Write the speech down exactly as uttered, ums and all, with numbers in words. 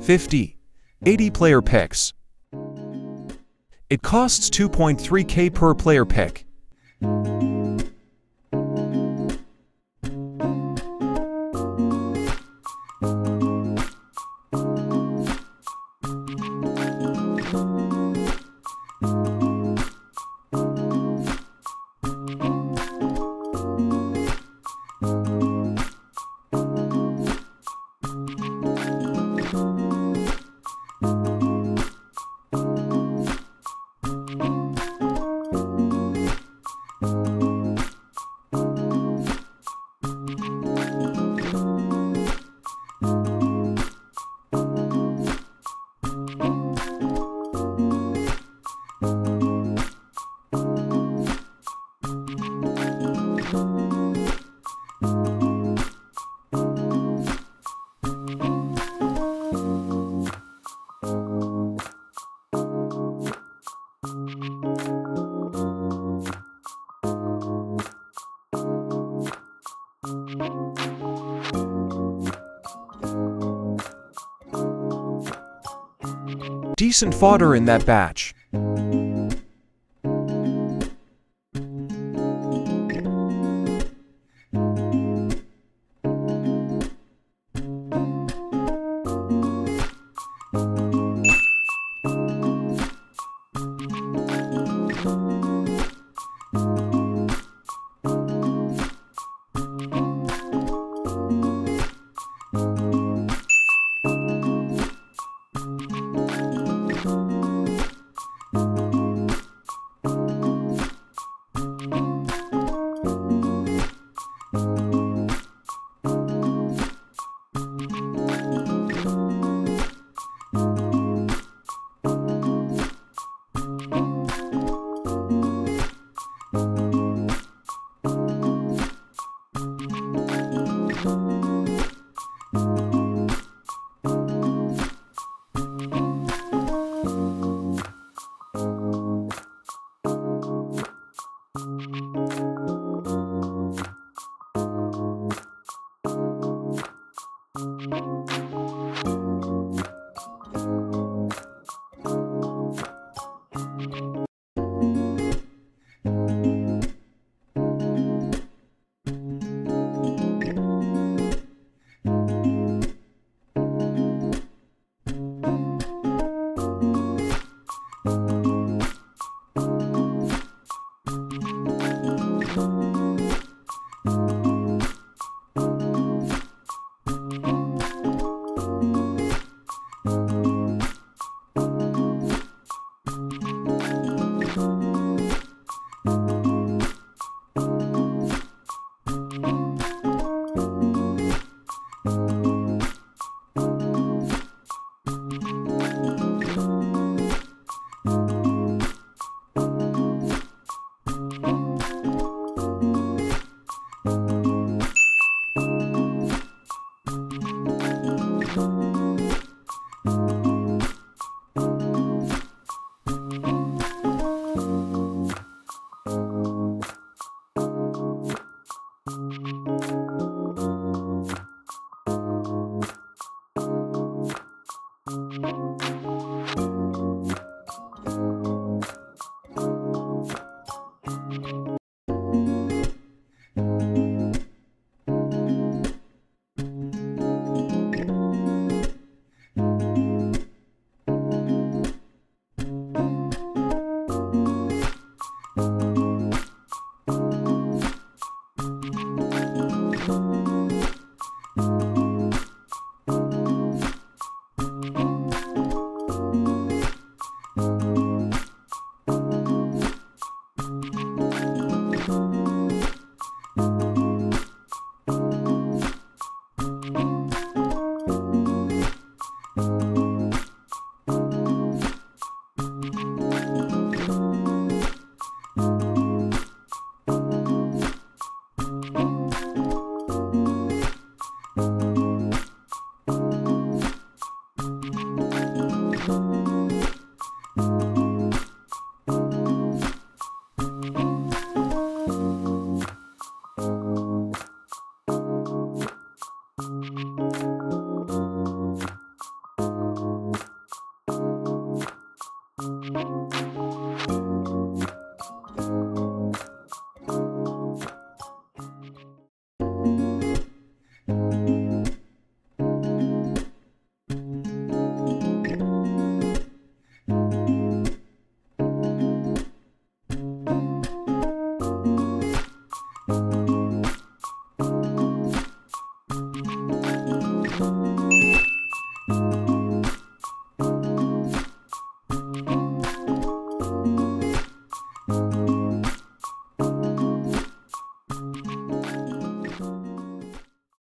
fifty. eighty player picks. It costs two point three K per player pick. Decent fodder in that batch.